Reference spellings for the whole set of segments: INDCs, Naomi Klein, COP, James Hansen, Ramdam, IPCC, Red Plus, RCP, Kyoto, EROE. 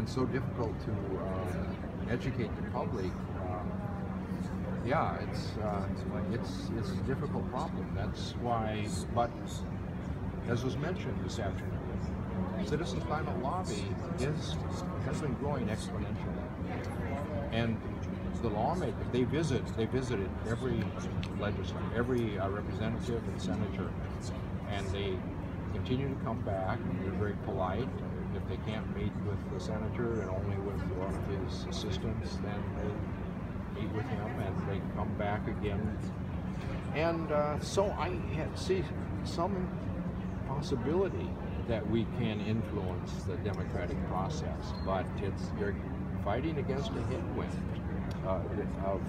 and so difficult to educate the public. Yeah, it's a difficult problem. That's why, but as was mentioned this afternoon, citizen climate lobby has been growing exponentially, and the lawmakers, they visited every legislator, every representative and senator, and they continue to come back, and they're very polite. If they can't meet with the senator and only with one of his assistants, then they meet with him, and they come back again. And so I see some possibility that we can influence the democratic process, but you're fighting against a headwind of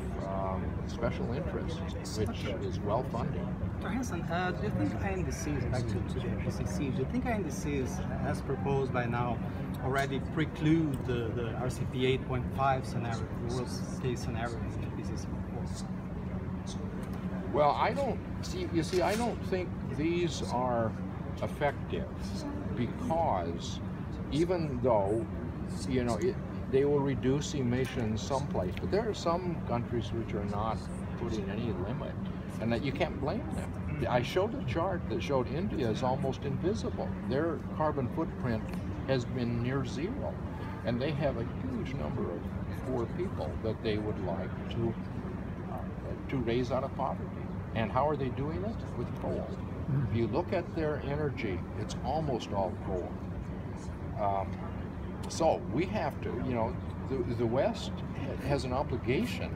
special interests, which is well funded. Dr. Hansen, do you think INDCs, back to the IPCC, do you think INDCs, as proposed by now, already preclude the RCP 8.5 scenario, the worst case scenario in the IPCC report? Well, I don't think these are effective, because even though, you know, they will reduce emissions someplace, but there are some countries which are not putting any limit, and that you can't blame them. I showed a chart that showed India is almost invisible. Their carbon footprint has been near zero, and they have a huge number of poor people that they would like to raise out of poverty. And how are they doing it? With coal. If you look at their energy, it's almost all coal. So we have to, you know, the West has an obligation,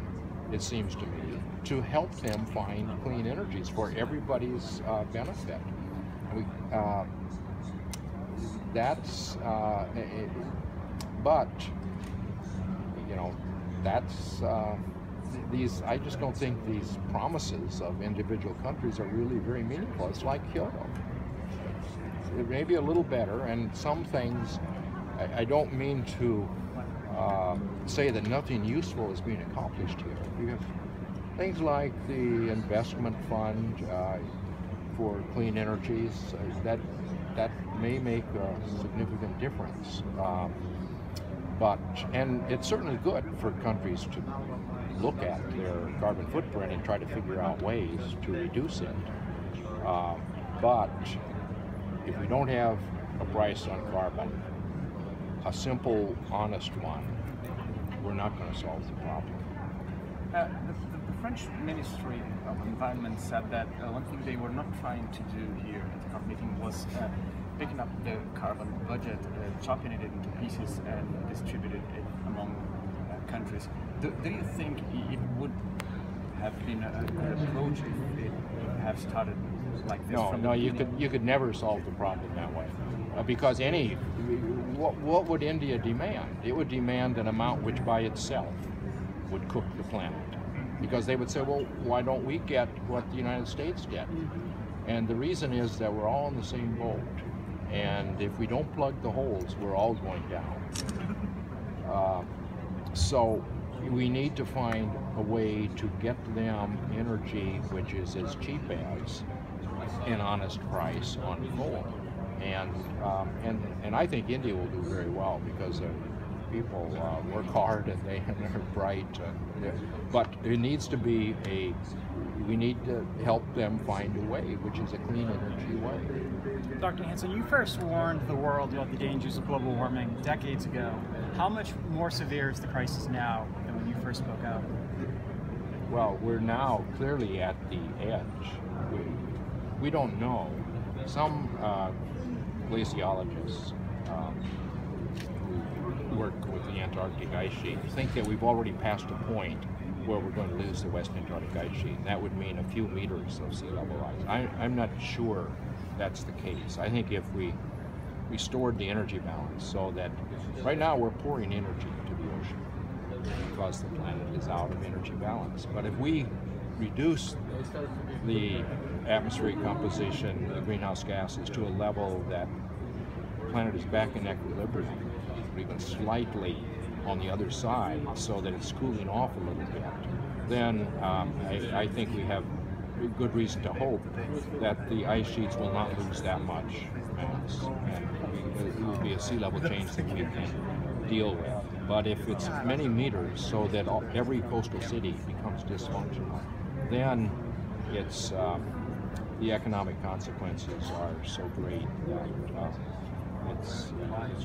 it seems to me, to help them find clean energies for everybody's benefit. But you know, I just don't think these promises of individual countries are really very meaningful. It's like Kyoto. It may be a little better, and some things, I don't mean to say that nothing useful is being accomplished here. You have things like the investment fund for clean energies that may make a significant difference. And it's certainly good for countries to look at their carbon footprint and try to figure out ways to reduce it. But if we don't have a price on carbon, a simple, honest one, we're not going to solve the problem. The French Ministry of Environment said that one thing they were not trying to do here at the COP meeting was picking up the carbon budget, chopping it into pieces and distributing it among countries. Do you think it would have been a good approach if it would have started like this? No, you could never solve the problem that way, because what would India demand? It would demand an amount which by itself would cook the planet, because they would say, well, why don't we get what the United States did? And the reason is that we're all in the same boat, and if we don't plug the holes, we're all going down. So we need to find a way to get them energy which is as cheap as an honest price on coal. And I think India will do very well, because their people work hard and they're bright. But it needs to be we need to help them find a way, which is a clean energy way. Dr. Hansen, you first warned the world about the dangers of global warming decades ago. How much more severe is the crisis now than when you first spoke out? Well, we're now clearly at the edge. We don't know. Some glaciologists who work with the Antarctic ice sheet think that we've already passed a point where we're going to lose the West Antarctic ice sheet. That would mean a few meters of sea level rise. I'm not sure that's the case. I think if we stored the energy balance, so that right now we're pouring energy into the ocean because the planet is out of energy balance. But if we reduce the atmospheric composition, the greenhouse gases, to a level that the planet is back in equilibrium, or even slightly on the other side, so that it's cooling off a little bit, then I think we have good reason to hope that the ice sheets will not lose that much mass, and it will be a sea level change that we can deal with. But if it's many meters so that every coastal city becomes dysfunctional, then it's the economic consequences are so great that it's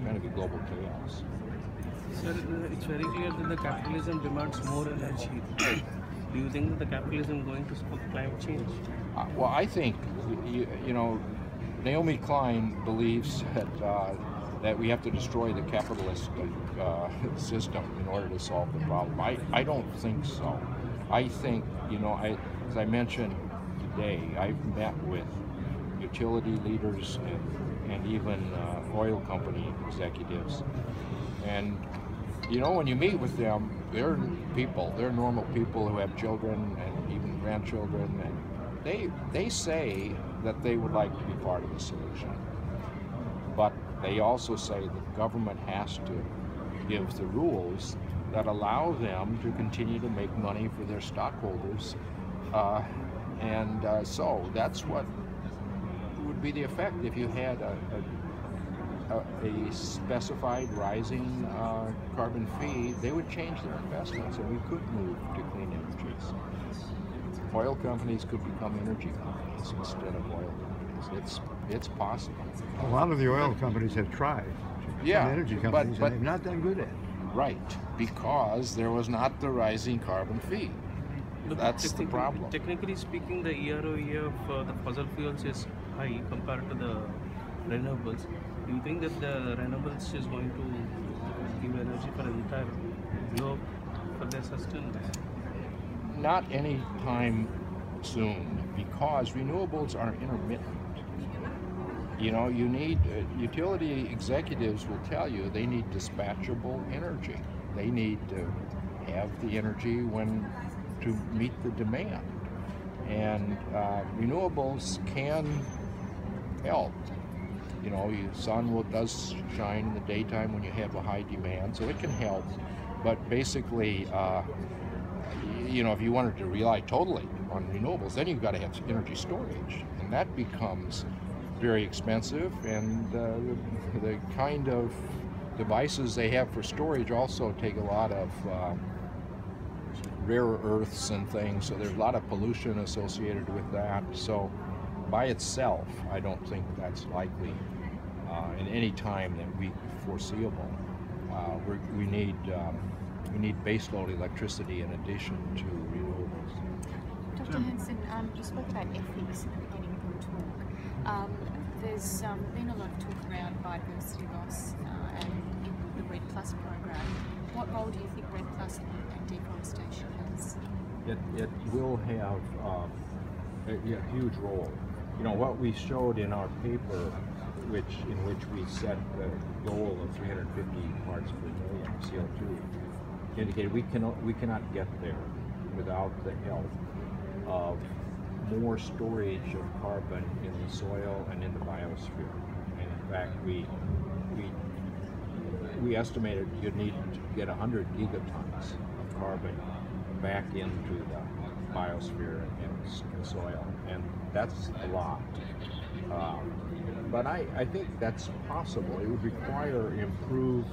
going to be global chaos. Sir, it's very clear that the capitalism demands more energy. Do you think that the capitalism is going to support climate change? Well, I think, you know, Naomi Klein believes that that we have to destroy the capitalist system in order to solve the problem. I don't think so. I think, you know, as I mentioned today, I've met with utility leaders and even oil company executives. And, you know, when you meet with them, they're people, they're normal people who have children and even grandchildren, and they say that they would like to be part of the solution. But they also say that government has to give the rules that allow them to continue to make money for their stockholders. So that's what would be the effect if you had a specified rising carbon fee. They would change their investments and we could move to clean energies. Oil companies could become energy companies instead of oil companies. It's possible. A lot of the oil companies have tried to become energy companies, but they've not done good at it. Right, because there was not the rising carbon fee. But that's the problem. Technically speaking, the EROE of the fossil fuels is high compared to the renewables. Do you think that the renewables is going to give energy for the entire globe for their sustenance? Not any time soon, because renewables are intermittent. You know, you need, utility executives will tell you they need dispatchable energy. They need to have the energy to meet the demand. And renewables can help. You know, the sun does shine in the daytime when you have a high demand, so it can help. But basically, you know, if you wanted to rely totally on renewables, then you've got to have energy storage, and that becomes very expensive, and the kind of devices they have for storage also take a lot of rare earths and things, so there's a lot of pollution associated with that. So by itself, I don't think that's likely in any time that we foreseeable. We need baseload electricity in addition to renewables. Dr. Hansen, you spoke about ethics at the beginning of your talk. There's been a lot of talk around biodiversity loss and in the Red Plus program. What role do you think Red Plus and deforestation has? It will have a huge role. You know, what we showed in our paper, in which we set the goal of 350 parts per million CO2, indicated we cannot get there without the help of more storage of carbon in the soil and in the biosphere. And in fact, we estimated you'd need to get 100 gigatons of carbon back into the biosphere and soil, and that's a lot. But I think that's possible. It would require improved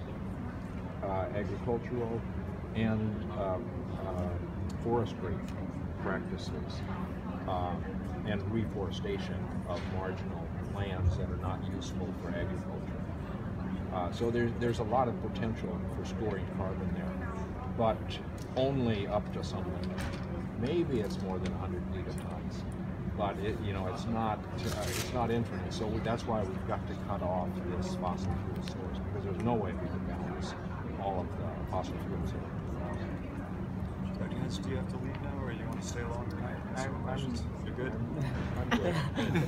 agricultural and forestry practices and reforestation of marginal lands that are not useful for agriculture. So there's a lot of potential for storing carbon there, but only up to some limit. Maybe it's more than 100 gigatons, but it's not infinite. So that's why we've got to cut off this fossil fuel source, because there's no way we can balance all of the fossil fuels here. Do you have to leave now, or you want to stay longer? You're good? I'm good.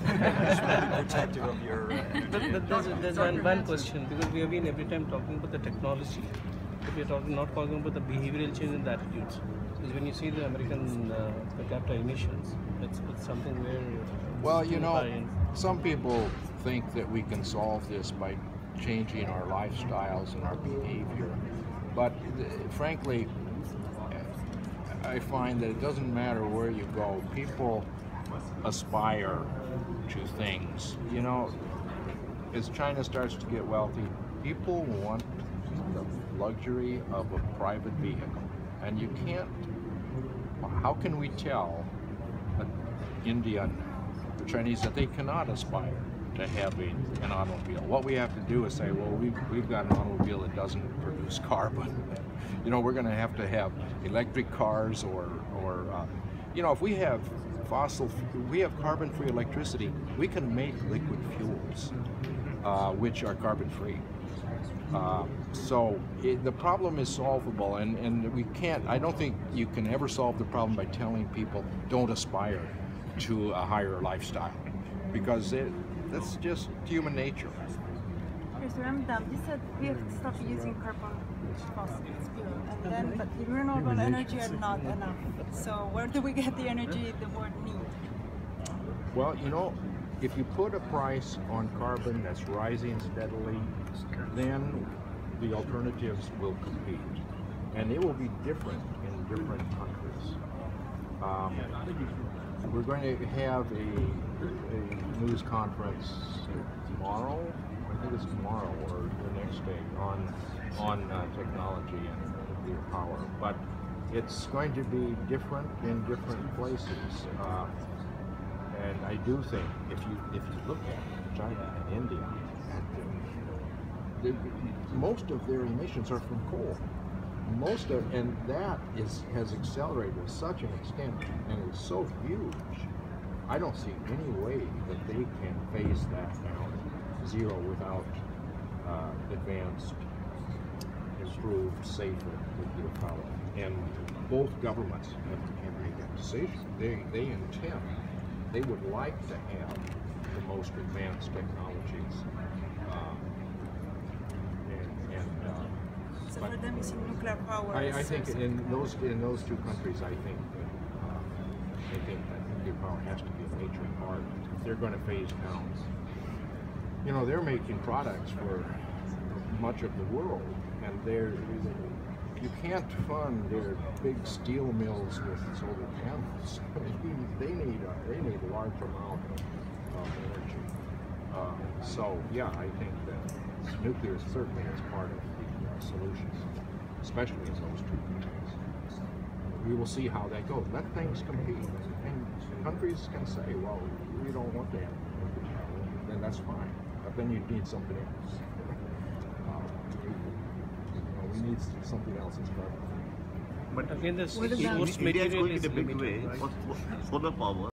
Just really protective of your energy. But there's one question, because we have been every time talking about the technology, but we are not talking about the behavioral change in the attitudes. Because when you see the American per capita emissions, it's something where... Well, you know, some people think that we can solve this by changing our lifestyles and our behavior, but frankly, I find that it doesn't matter where you go, people aspire to things. You know, as China starts to get wealthy, people want the luxury of a private vehicle. And you can't, how can we tell an Indian, the Chinese, that they cannot aspire to having an automobile? What we have to do is say, well, we've got an automobile that doesn't produce carbon. You know, we're going to have electric cars or you know, if we have carbon-free electricity, we can make liquid fuels, which are carbon-free. So the problem is solvable, and we can't, I don't think you can ever solve the problem by telling people don't aspire to a higher lifestyle, because that's just human nature. Mr. Ramdam, you said we have to stop using carbon fossil fuel, and then, but the renewable energy are not enough. So where do we get the energy the world needs? Well, you know, if you put a price on carbon that's rising steadily, then the alternatives will compete. And it will be different in different countries. We're going to have a news conference tomorrow, I think it's tomorrow or the next day, on technology and nuclear power. But it's going to be different in different places. And I do think if you look at China and India, most of their emissions are from coal. And that has accelerated to such an extent, and it's so huge. I don't see any way that they can phase that down zero without advanced, improved, safer nuclear power. And both governments have made that decision. They intend. They would like to have the most advanced technologies. So for them, it's nuclear power. I think in those two countries, I think that nuclear power has to be a major part. If they're going to phase down, you know, they're making products for much of the world, and you can't fund their big steel mills with solar panels. They need a large amount of energy. So yeah, I think that nuclear certainly is part of the solution, especially in those two countries. We will see how that goes. Let things compete, and countries can say, well, we don't want that, then that's fine. But then you need something else. We need something else as well. But again, this is going to be the big way, right? For solar power.